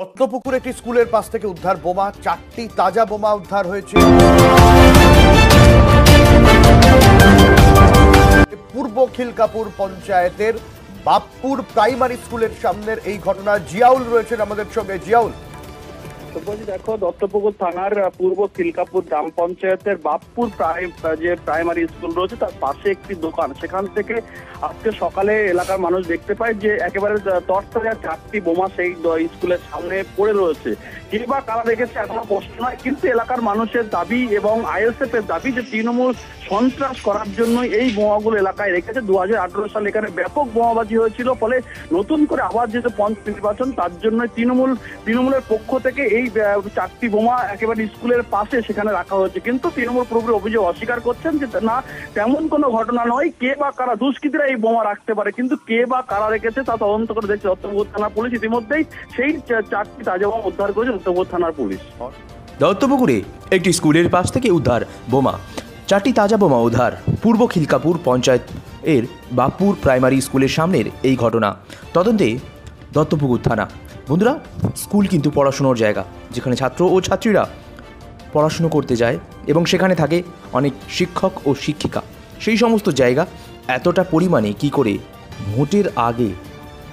रत्नपुकुर एक स्कूलेर पास थेके उद्धार बोमा, 4टी ताजा बोमा उद्धार हयेछे। पूर्व खिलकापुर पंचायतेर बापुर प्राइमारी स्कूलेर सामनेर एई घटना। जियाउल रयेछेन आमादेर संगे। जियाउल, देखो दत्तपुकुर थानार पूर्व खिलकापुर ग्राम पंचायतेर बापुर प्राइमारी स्कूल रयेछे तार पाशे एकटी दोकान, सेखान थेके आजके सकाले एलाकार मानुष देखते पाय जे एकेबारे तड़तड़े 4टी बोमा सेई स्कूलेर सामने पड़े रयेछे। के बा कारा रेखेछे एखोनो प्रश्न नय, किन्तु एलाकार मानुषेर दाबि एबं आईएसएफ एर दाबि जे तृणमूल सन्त्रास करार जन्यई एई बोमागुलो एलाकाय रेखेछे। 2018 साले एखाने व्यापक बोमाबाजी हयेछिल, फले नतुन करे आबार जे पंच निर्वाचन तार जन्य तृणमूलेर पक्ष थेके 4टी बोमा एकेबारे स्कूलेर पाशे सेखाने राखा हयेछे। किन्तु तृणमूल पुरोपुरि अभियोग अस्वीकार करছেন যে না, তেমন কোনো ঘটনা নয়, কে বা কারা দুষ্কৃতীরা এই বোমা রাখতে পারে, কিন্তু কে বা কারা রেখেছে তা তদন্ত করে দেখছে দত্তপুর থানা পুলিশ। ইতিমধ্যেই সেই 4টি তাজা বোমা উদ্ধার করেছে দত্তপুর থানার পুলিশ। দত্তপুকুরে একটি স্কুলের পাশ থেকে উদ্ধার বোমা, 4টি তাজা বোমা উদ্ধার। পূর্ব খিলকাপুর পঞ্চায়েত এর বাপুর প্রাইমারি স্কুলের সামনের এই ঘটনা, তদন্তে দত্তপুকুর থানা। বন্ধুরা, স্কুল কিন্তু পড়াশোনার জায়গা, যেখানে ছাত্র ও ছাত্রীরা পড়াশুনো করতে যায় এবং সেখানে থাকে অনেক শিক্ষক ও শিক্ষিকা। সেই সমস্ত জায়গা এতটা পরিমাণে কি করে ভোটের আগে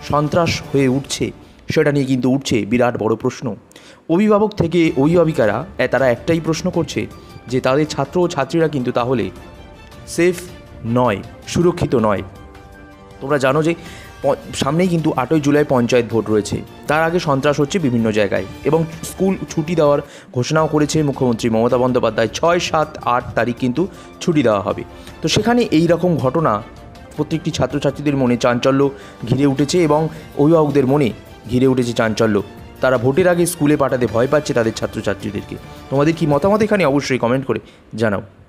সন্ত্রাস হয়ে উঠছে, সেটা নিয়ে কিন্তু উঠছে বিরাট বড় প্রশ্ন। অভিভাবক থেকে অভিভাবিকারা তারা একটাই প্রশ্ন করছে যে তাদের ছাত্র ও ছাত্রীরা কিন্তু তাহলে সেফ নয়, সুরক্ষিত নয়। তোমরা জানো যে সামনেই কিন্তু 8ই জুলাই পঞ্চায়েত ভোট রয়েছে, তার আগে সন্ত্রাস হচ্ছে বিভিন্ন জায়গায় এবং স্কুল ছুটি দেওয়ার ঘোষণাও করেছে মুখ্যমন্ত্রী মমতা বন্দ্যোপাধ্যায়। 6, 7, 8 তারিখ কিন্তু ছুটি দেওয়া হবে। তো সেখানে এই রকম ঘটনা প্রত্যেকটি ছাত্রছাত্রীদের মনে চাঞ্চল্য ঘিরে উঠেছে এবং অভিভাবকদের মনে ঘিরে উঠেছে চাঞ্চল্য। তারা ভোটের আগে স্কুলে পাঠাতে ভয় পাচ্ছে তাদের ছাত্রছাত্রীদেরকে। তোমাদের কি মতামত এখানে অবশ্যই কমেন্ট করে জানাও।